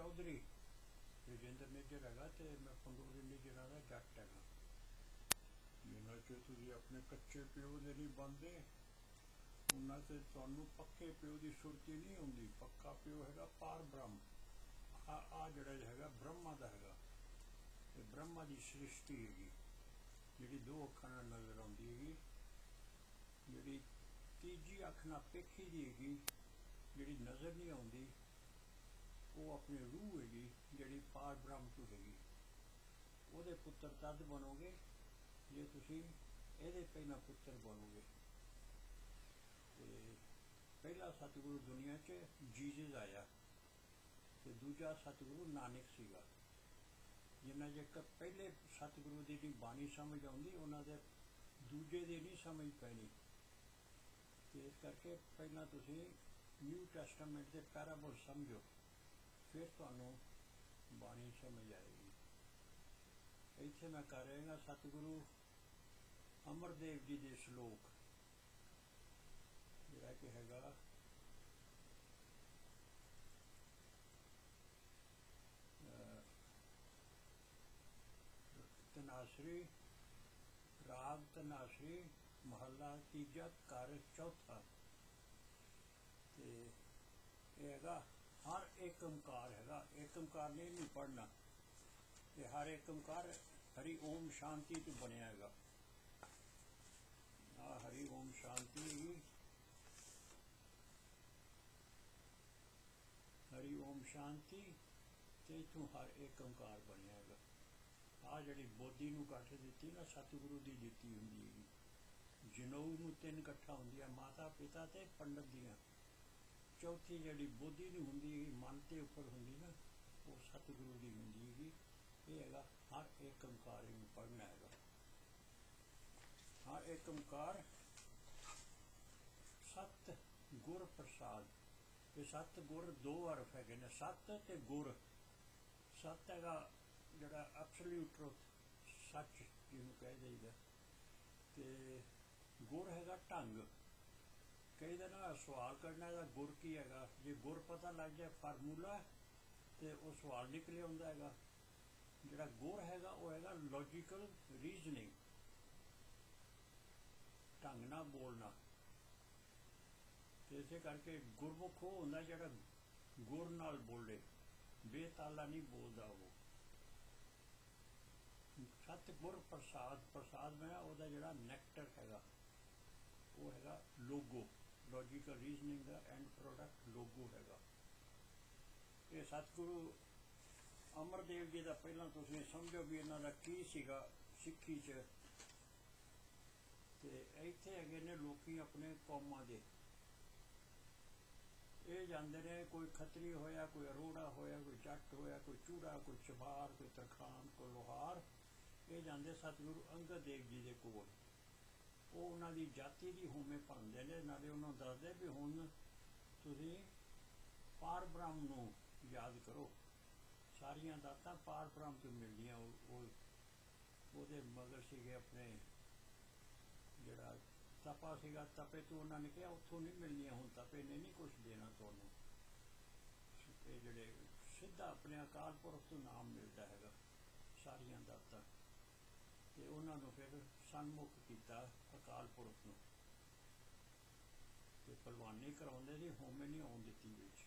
चौधरी रजेंद्र ने जगह तो मैं पंडोरी ने जगह जट है जिन्ना चीज अपने कच्चे प्यो के नहीं बनते उन्ना चेर तुहानू पक्के प्यो की सुरती नहीं आती। पक्का प्यो है पार ब्रह्म आ जड़ा है ब्रह्मा का है ब्रह्मा की सृष्टि हैगी जी दो अखां नाल नजर आती है जी तीजी अख नाल पेखी दी हैगी जी नजर नहीं आती वो अपनी रूह हैगी जी पार ब्रह्म तू हैगी वो पुत्र तद बनोगे जे तुसीं इहदे पहला पुत्र बनोगे। पहला सतगुरु दुनिया च जीजस आया तो दूजा सतगुरु नानक सीगा। जिन्ना जेकर पहले सतगुरु की जी बाणी समझ आती उन्होंने दूजे की नहीं समझ पैनी। इस करके पहला तुसीं न्यू टेस्टामेंट के पैराबल समझो फिर तुहानू बाणी समझ आएगी। इत्थे मैं कर रहा सतगुरु अमर देव जी के श्लोक जिहड़ा कि हैगा तनासरी राग तनासरी महला तीजा कार चौथा ते हैगा हर एक ओंकार हैगा। एक ओंकार ने नहीं पढ़ना ते हर एक ओंकार हरि ओम शांति तो बनया है। हरि ओम शांति हरि ओम शांति ते तू हर एक ओंकार बनया है। आ जी बोधी नू कट्ठ दिती ना सतगुरु की दिती होंगी जनऊ नू तीन कट्ठा होंगे माता पिता ते पंडित दियाँ चौथी जी बोधी नू होंगी मन के उपर होंगी ना वो सतगुरु की होंगी। यह है हर एक ओंकार पढ़ना है। हर एक ओंकार सत गुर प्रसाद सत गुर दो अर्फ है ने सत ते गुर सत है जरा एब्सोल्यूट ट्रुथ सच जिन्होंने कह जाइए तो गुर है ढंग कई दिन सवाल करना है गुर की है जो गुर पता लग जाए फार्मूला तो वह सवाल निकले आता है। जरा गुर है वह है लॉजिकल रीजनिंग ढंग ना बोलना। इस करके गुरमुख वो होंगे जरा गुर नाल बोले बेताला नहीं बोलता वो। सतगुर प्रसाद प्रसाद में वह जरा नैक्टर है वो है लोगो लॉजिकल रीजनिंग का एंड प्रोडक्ट लोगो है। ये सतगुरु अमर देव जी का पहला तुसीं समझो भी इन्हां दा की सीगा सिक्खी च। ते इत्थे हैगे ने लोकी अपने कौमां दे ये जाते ने कोई खतरी होया कोई अरोड़ा होया कोई जट होया कोई चूड़ा कोई चबार कोई तरखान कोई लोहार ये जाते सतगुरु अंगद देव जी के कोल। वो उन्हां दी जाति दी होमे पांदे ने नाले उन्हां दसदे भी हुण तुसीं पार ब्रह्म नूं याद करो सारियां दातां पार ब्रह्म तों मिलदियां। ओहदे मगर सीगे अपने जिहड़ा तपा सीगा तपे तो उन्होंने कहा उतों नहीं मिलनिया हूँ तपे ने नहीं कुछ देना तुहानू जे सीधा अपने अकाल पुरख तो नाम मिलता है सारिया दातां। तो उन्होंने फिर सन्मुख किया अकाल पुरख नूं ते परवानी कराउंदे सी होमे नहीं आउण दित्ती विच।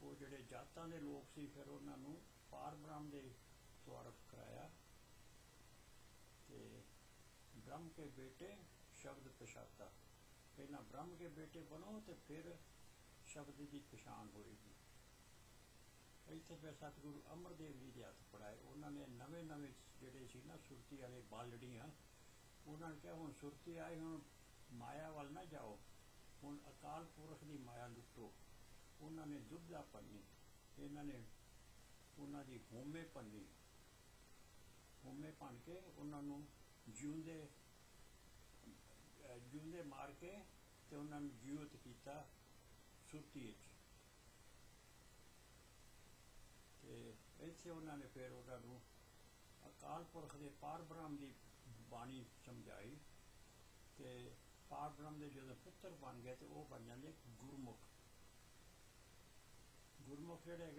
वो जिहड़े जातां दे लोग सी फिर उन्होंने पार ब्रह्म दे तौरफ कराया ते ब्रह्म के बेटे शब्द पछाता पहला ब्रह्म के बेटे बनो तो फिर शब्द की पछाण होएगी। इतने फिर सतगुरु अमर देव जी के हथ पढ़ाए उन्होंने नवे नवे जोड़े ना सुरती वाले बालड़ियाँ उन्होंने कहा हूँ सुरती आए हूँ माया वाल ना जाओ हूँ अकाल पुरख की माया लुटो। उन्होंने दुबला पन्नी इन्होंने उन्होंने होमे पन्नी होमे भन के उन्होंने जीवंदे जूंदे मार के ते उन्होंने जीवित किया सुरती। इत्थे उन्होंने फिर उन्होंने अकाल पुरख के पार ब्रह्म की बाणी समझाई ते पार ब्रह्म के जो पुत्र बन गए तो वह बन जाते गुरमुख। गुरमुख जोड़े है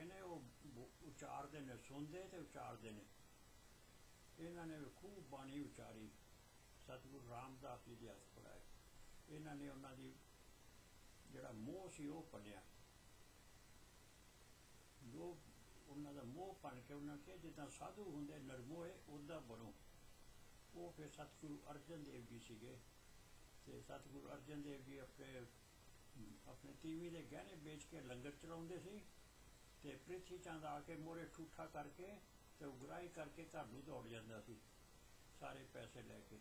उचारते ने सुनते तो उचारते ने इन्होंने भी खूब बाणी उचारी। सतगुरु रामदास जी के हथ पढ़ाए इन्होंने उन्होंने जोड़ा मोह से वह पलिया जो उन्होंने मोह बन के उन्होंने कहा जिदा साधु होंगे नरमोए उदा बनो। वो फिर सतगुरु अर्जन देव जी सीगे ते सतगुरु अर्जन देव जी अपने अपने तीवी के गहने बेच के लंगर चलाते सी। पृथ्वी चंद आके मोहरे ठूठा करके तो उगराही करके घर में दौड़ जाता सी सारे पैसे लैके।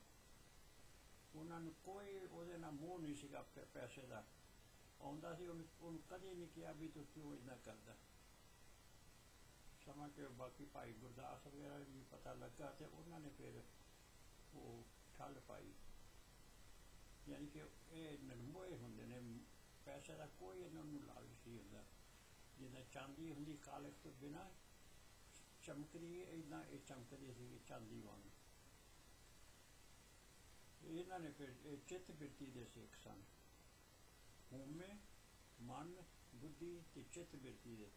उन्होंने कोई उहदे नाल मोह नहीं सीगा पैसे का आउंदा सी। उन्होंने कदे नहीं कहा भी तू क्यों इदां करदा। समा के बाकी भाई गुरदास वगैरह भी पता लगा तो उन्होंने फिर वो ठल पाई। यानी कि नरमोए होंदे ने पैसे का कोई इन्होंने लालच नहीं होंदा। जिद्दां चांदी होंदी कालख तो बिना चमकदी इदां ये चमकदी सी चांदी वांग। इन्हों ने फिर चित्त बिरती के सिख सन। होमे मन बुद्धि ते चित्त बिरती दे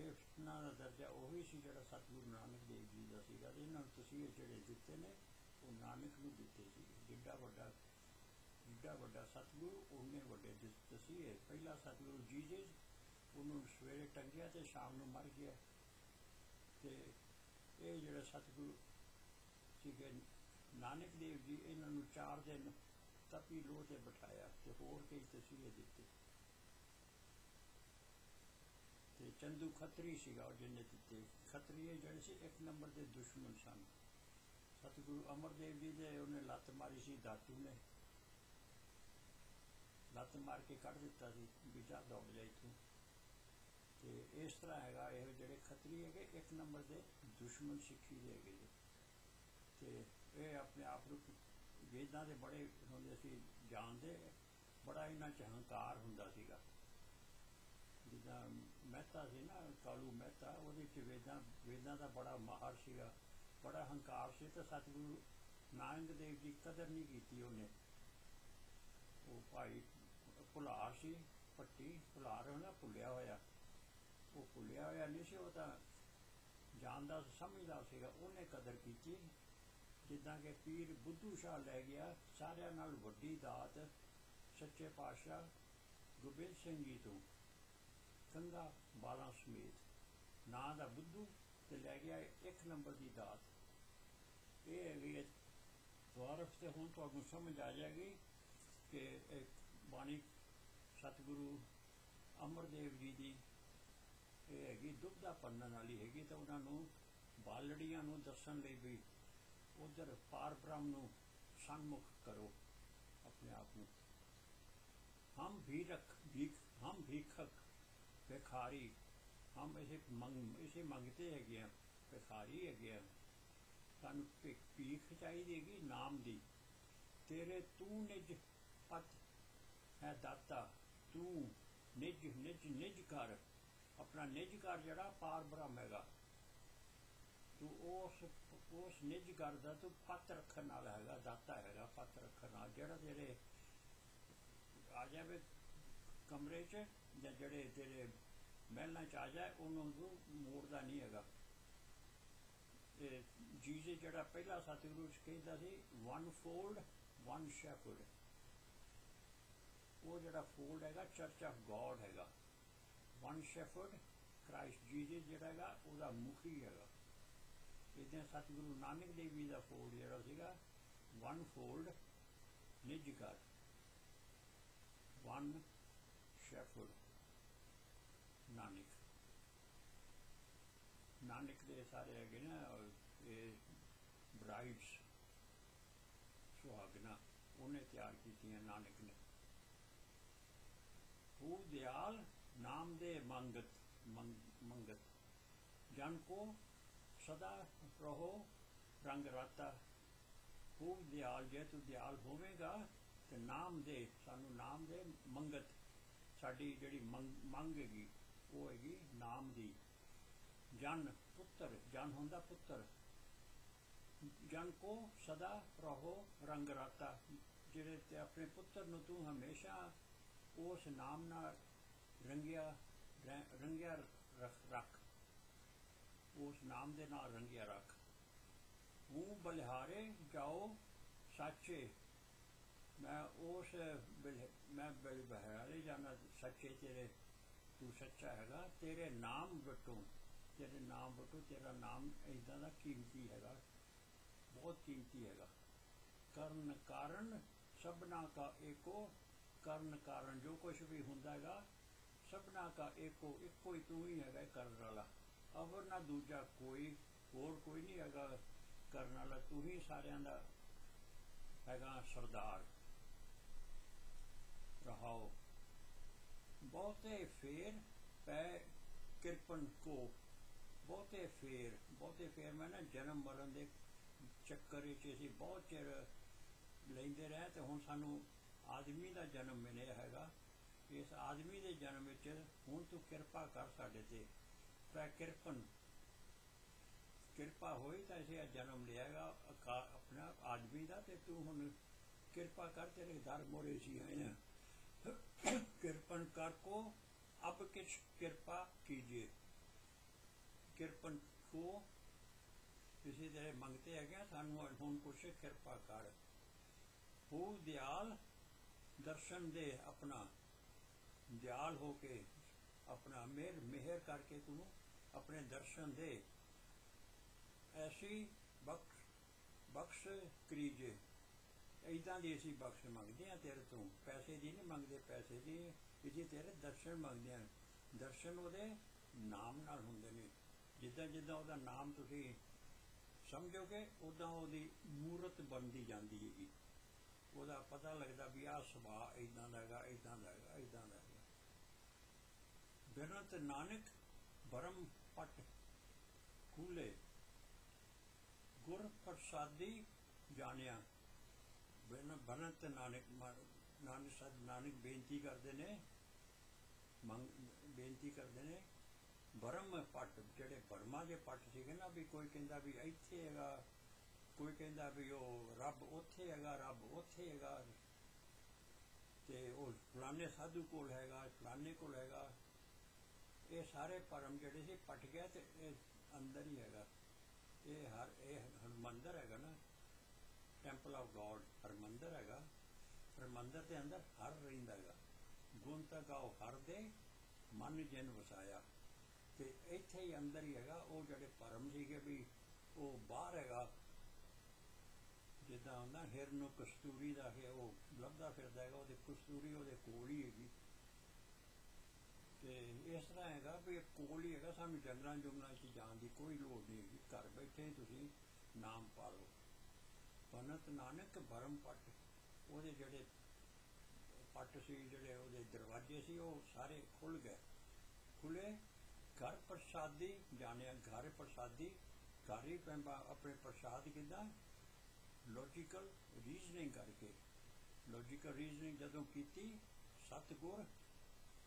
इन्हों दर्जा उही सी जिहड़ा सतगुरु नानक देव जी का सीगा। इन्हों तसीहे जिहड़े दिते ने वो नानक नूं दिते सी। जिड्डा वड्डा सतगुरु उन्ने वड्डे तसीहे। पहला सतगुरु जीजस उन्होंने सवेरे टंगिया तो शाम नूं मर गया। तो यह जिहड़ा सतगुरु सीगे नानक देव जी इन्होंने 4 दिन तपी लोह से बिठाया तो होर कई तसीहे दिते। तो चंदू खतरी सीगा जिन्हें दिते। खतरी जिहड़े सी 1 नंबर के दुश्मन सन। सतगुरु अमर देव जी ने उन्हें लत्त मारी सी दातू ने लत्त मार के कढ़ दिता सी भी जा दौड़ जा इथों। तो इस तरह हैगा यह जिहड़े खतरी है 1 नंबर के दुश्मन सिक्खी दे गए। तो ये अपने आप वेदां दे बड़े होंदे सी जानदे बड़ा इन्हां च हंकार हुंदा सीगा। जिद्दां मेहता सी ना कालू मेहता उहदे च वेदां दा बड़ा माहर सीगा बड़ा हंकार सी। तो सतगुरु नानक देव जी कदर नहीं कीती उहने। वो भाई भुलार सी पट्टी भुलार होना भुलिया होया वो भुलिया होया नहीं सी। वो तां जानदा समझदा सीगा उहने कदर कीती। जिदा कि पीर बुद्धू शाह लै गया सारिया नाल वड्डी दात सच्चे पातशाह गोबिंद सिंह जी तो कंघा बालां समेत नां दा बुद्धू ते लै गया 1 नंबर की दात। यह है द्वारफ से हुण तुहानूं समझ आ जाएगी कि बाणी सतगुरु अमर देव जी की यह हैगी दुबदा पन्नन वाली हैगी। तो उन्होंने बालड़ियां नूं दस्सण लई भी उधर पारब्रह्म नूं सन्मुख करो अपने आप में। हम भीखक भिखारी हम इसे मंगते है भिखारी है। सानू भीख चाहिए है नाम दी। तेरे तू निज पत है दाता तू निज निज निज कर अपना निज कर जड़ा पारब्रह्म हैगा। तू उस निज घर का तू पत्त रखने वाला है दाता है पत्त रखने जरा तेरे आ जाए कमरे च या जड़े तेरे महलों च आ जाए उन्होंने मोड़ता नहीं है। जीजे जरा पहला सतगुरु कहता सी 1 fold 1 shepherd। वो जरा फोल्ड है चर्च ऑफ गॉड है 1 shepherd क्राइस्ट जीजे जरा है वह मुखी है। इतने सतगुरु नानक देव जी का फोल्ड जरा सीगा 1 fold निज घर 1 shepherd नानक। नानक दे सारे है ना ब्राइड्स सुहागना उन्हें तैयार की नानक ने। हू दयाल नाम दे मंगत मंगत जन को सदा रहो रंग राता। खूब दयाल जे तू दयाल होवेगा तो नाम दे सानू नाम दे मंगत साड़ी जड़ी मंग हैगी वो हैगी नाम दी। जन पुत्र जन होंदा पुत्र जन को सदा रहो रंग राता। जिहड़े ते अपने पुत्र नूं तू हमेशा उस नाम नाल रंगिया रख उस नाम दे नाल रंगिया रख। हूँ बलिहारे जाओ साचे, मैं उस मैं बलिहारे जाना सच्चे, तेरे तू सच्चा हैगा, तेरे नाम बटो, तेरे नाम बटो, तेरा नाम इदां दा कीमती हैगा, बहुत कीमती हैगा। करण कारण सबना का एको, करण कारण जो कुछ भी हुंदा हैगा सबना का एको, एको ही तू ही हैगा करण वाला, अवर ना दूजा कोई होर कोई नहीं हैगा करण वाला, तू ही सारियां दा हैगा सरदार। रहाओ बहुते फेर पै किरपन को, बहुते फेर मैं ना जन्म मरण दे चक्कर च असीं बहुत चिर लैंदे रहे ते हुण सानू आदमी दा जन्म मिलिआ हैगा। इस आदमी दे जन्म विच हुण तूं किरपा कर साडे ते, पै किरपन किरपा होई तां असीं जन्म लिआगा अपना आदमी दा, ते तूं हुण किरपा कर, तेरे दर मोरे असीं आए हां। किरपन कर को अब किछ किरपा कीजिए, किरपन को किसी तरह मंगते है क्या सानू हूँ कुछ किरपा कर। हो दयाल दर्शन दे अपना, दयाल होके अपना मेहर मेहर करके तू अपने दर्शन दे। ऐसी बख्श करीजे, इदा की असी बख्श मंगते हैं तेरे तू, पैसे की नहीं मंगते, पैसे की इसी तेरे दर्शन मंगते हैं, दर्शन वो नाम नाल हुंदे ने। जिदा जिदा उसका नाम तुसी समझोगे उदा उसकी मूरत बनती जाती है, उसका पता लगता भी आ सुभाव इदां दा हैगा, इदां दा हैगा। बिरत नानक भरम पट खुले, गुर प्रसादी जानिया। बिरत नानक नानक बेनती करते ने ब्रह्म पट, जेडे ब्रह्मा के पट सीगे ना, भी कोई कहता भी इत्थे हैगा, कोई कहता भी वह रब उत्थे हैगा, रब उत्थे हैगा, ते उह फलाने साधु कोल हैगा, फलाने कोल हैगा, ये सारे भरम जेडे सी पट गया, ते अंदर ही हैगा। हरमंदर हैगा ना, टैंपल ऑफ गॉड हरमंदर हैगा, हरमंदर के अंदर हर रहिंदा हैगा। गुण तां गाओ हर दे मन जिन वसाया, तो इत्थे ही अंदर ही हैगा। वो जिहड़े भरम सीगे भी वो बाहर हैगा, जिद्दां हुंदा हिरन कस्तूरी दा है, वो लभदा फिरदा हैगा, वो कस्तूरी वो कोल ही हैगी। तो इस तरह हैगा भी कोल ही हैगा, सानूं जंगलां जुंगलां च जाण दी कोई लोड़ नहीं हैगी, घर बैठे ही तुसीं नाम पा लो। बनत नानक भरम पट, वो जिहड़े पट सी, जिहड़े वो दरवाजे सी, वो सारे खुल गए। खुले घर प्रसादी जानिया, घर प्रसादी घर ही पैंबा अपने प्रसाद किदा लॉजिकल रीजनिंग करके, लॉजिकल रीजनिंग जदों की सतगुर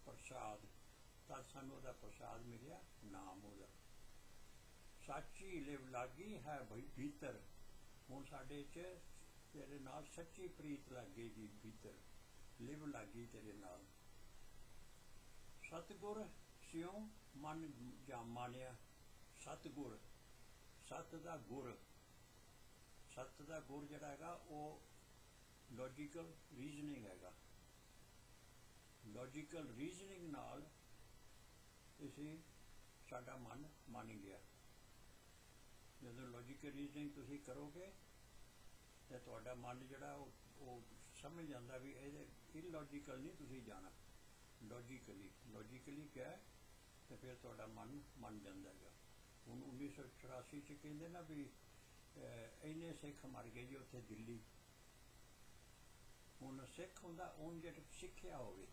प्रसाद, तद सानू उहदा प्रसाद मिलिआ नाम उहदा। साची लिव लागी है भीतर, हुण साडे च तेरे नाल सच्ची प्रीत लागेगी, भीतर लिव लागी तेरे नाल। सतगुर सियों मन जा मानिया, सतगुर सत दा गुर जिहड़ा हैगा वो लॉजिकल रीजनिंग हैगा। लॉजिकल रीजनिंग नाल इसी साडा मन मान गया। जदों लॉजिकल रीजनिंग तुसीं करोगे ते तुहाडा मन जिहड़ा वो समझ जांदा भी इहदे इलॉजिकल नहीं तुसीं जाना, लॉजिकली क्या है, तो फिर थोड़ा मन मन जाता है। हूँ 1984 च कहते ना भी इन्ने सिख मर गए जी उत्थे दिल्ली, हूँ सिख होंदा उन जेट सिक्ख्या होवे,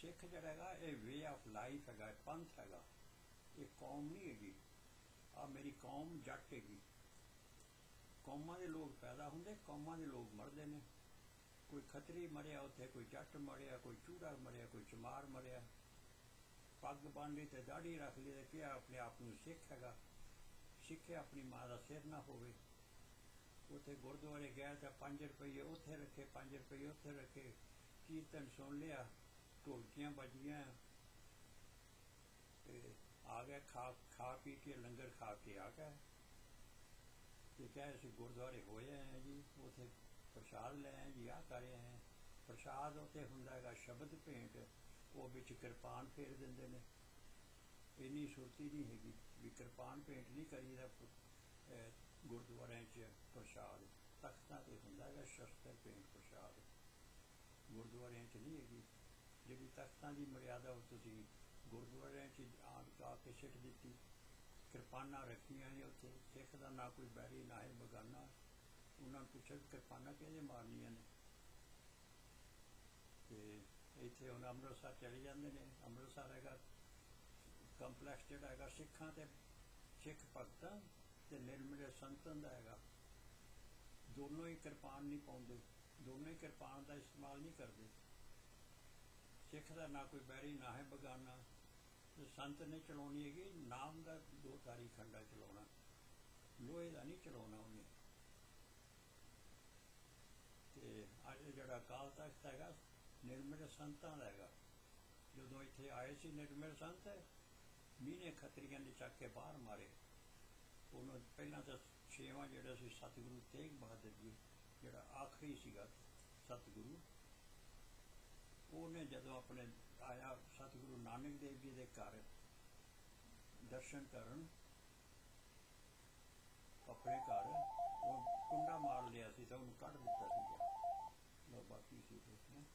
सिख जिहड़ा हैगा ये वे ऑफ लाइफ हैगा, पंथ हैगा, ये कौम नहीं हैगी। आ मेरी कौम जट हैगी, कौमां दे लोग पैदा होंदे, कौमां दे लोग मरदे ने। कोई खतरी मरिया उत्थे, कोई जट मरिया, कोई चूड़ा मरिया, कोई चमार मरिया, पग बन ली तो दाढ़ी रख ली, क्या अपने आप में सिख हैगा। सिख अपनी माँ का सिर ना होवे। उत्थे गुरुद्वारे गया तो 5 रुपये उत्थे रखे, 5 रुपये उत्थे रखे, कीर्तन सुन लिया, ढोलकियां बजियां, आ गया, खा पी के लंगर खा के आ गया। तो क्या ऐसे गुरुद्वारे हो गए हैं जी, उसे प्रसाद ले आए जी, आ कर रहे हैं। प्रसाद उत्ते हुंदा हैगा शब्द भेंट, वो विच कृपान फेर देंदे ने। इन्नी सुरती नहीं हैगी भी कृपान भेंट नहीं करीदा गुरुद्वारे च प्रसाद। तख्तां ते हुंदा हैगा शस्त्र भेंट प्रसाद, गुरुद्वारे च नहीं हैगी। जिहड़ी तख्तां की मर्यादा वो तुसीं गुरुद्वारे आ के सिख दी, कृपाना रखिया ने उत्थे। सिख का ना कोई बैरी ना है बगाना। उन्होंने पूछा भी कृपाना कि मारनिया ने। इतने हम अमृतसर चले जाते हैं। अमृतसर है कंपलैक्स जोड़ा है सिखा तो सिख भगत निर्मल संतन का है। दोनों ही कृपान नहीं पाते, दोनों ही कृपान का इस्तेमाल नहीं करते। सिख का ना कोई बैरी ना है बगाना। तो संत ने चलानी है नाम का दो तारी खंडा चला, लोहे का नहीं चला उन्हें। अज जो अकाल तख्त है निर्मल संतां दा हैगा। जो इत्थे आए सी निर्मल संत मीने खत्रियां ने चक के बाहर मारे। उन्होंने पहला तो छेवां जिहड़ा सी सतगुरु तेग बहादुर जी, जिहड़ा आखिरी सीगा सतगुरु, उन्हें जदों अपने आया सतगुरु नानक देव जी के घर दर्शन करन अपने घर, कुंडा मार लिया सी तो उन्होंने कढ़ दिता सीगा। बाकी सी